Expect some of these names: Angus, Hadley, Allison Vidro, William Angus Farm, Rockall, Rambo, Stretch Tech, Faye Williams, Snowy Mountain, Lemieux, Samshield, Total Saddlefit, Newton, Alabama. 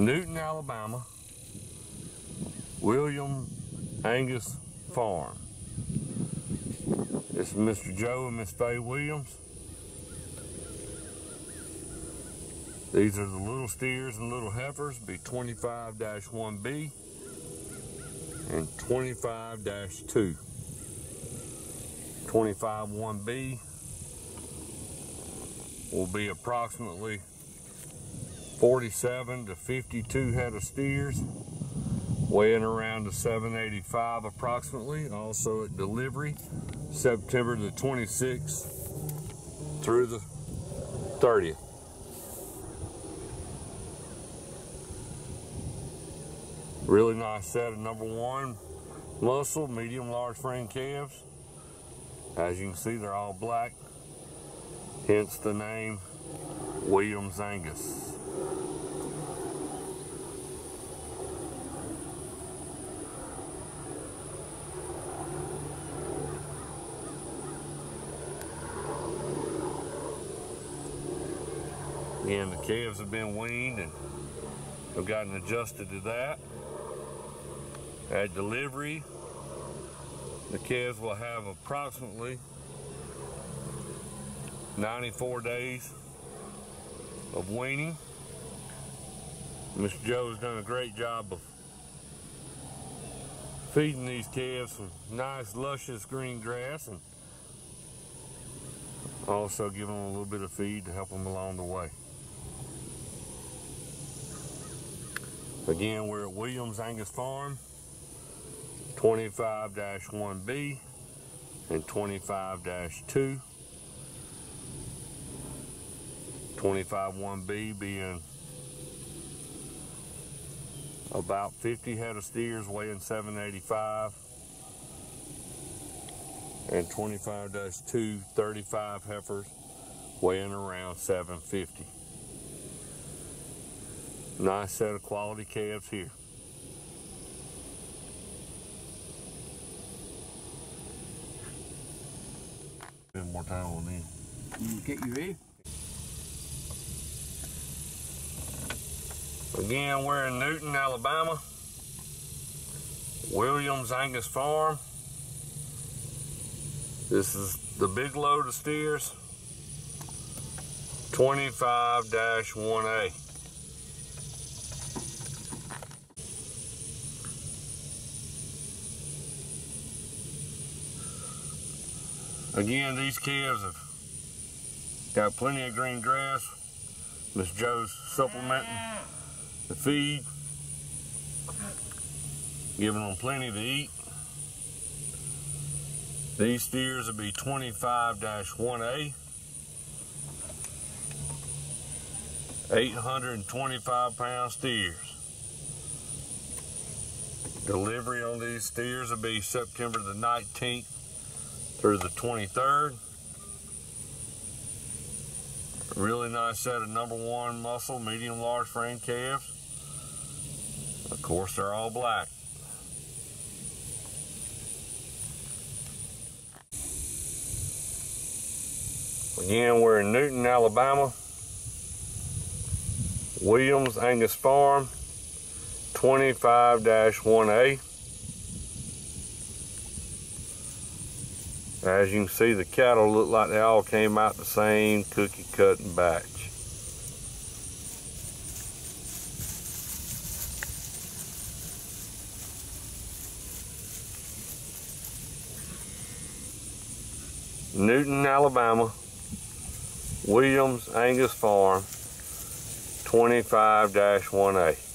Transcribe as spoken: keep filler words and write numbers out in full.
Newton, Alabama, William Angus Farm. It's Mister Joe and Miss Faye Williams. These are the little steers and little heifers, be twenty-five dash one B and twenty-five dash two. twenty-five dash one B will be approximately forty-seven to fifty-two head of steers, weighing around to seven eighty-five approximately. Also at delivery, September the twenty-sixth through the thirtieth. Really nice set of number one muscle, medium, large frame calves. As you can see, they're all black, hence the name Williams Angus. Again, the calves have been weaned and have gotten adjusted to that. At delivery, the calves will have approximately ninety-four days of weaning. Mister Joe has done a great job of feeding these calves some nice, luscious green grass and also giving them a little bit of feed to help them along the way. Again, we're at Williams Angus Farm, twenty-five dash one B and twenty-five dash two. twenty-five dash one B being about fifty head of steers, weighing seven eighty-five, and twenty-five dash two, thirty-five heifers, weighing around seven fifty. Nice set of quality calves here. One more time on these. Get you ready? Again, we're in Newton, Alabama. Williams Angus Farm. This is the big load of steers, twenty-five dash one A. Again, these calves have got plenty of green grass. Miss Joe's supplementing the feed, giving them plenty to eat. These steers will be twenty-five dash one A, eight hundred twenty-five pound steers. Delivery on these steers will be September the nineteenth through the twenty-third. Really nice set of number one muscle, medium, large frame calves. Of course, they're all black. Again, we're in Newton, Alabama. Williams Angus Farm, twenty-five dash one A. As you can see, the cattle look like they all came out the same cookie cutting batch. Newton, Alabama, Williams Angus Farm, twenty-five dash one A.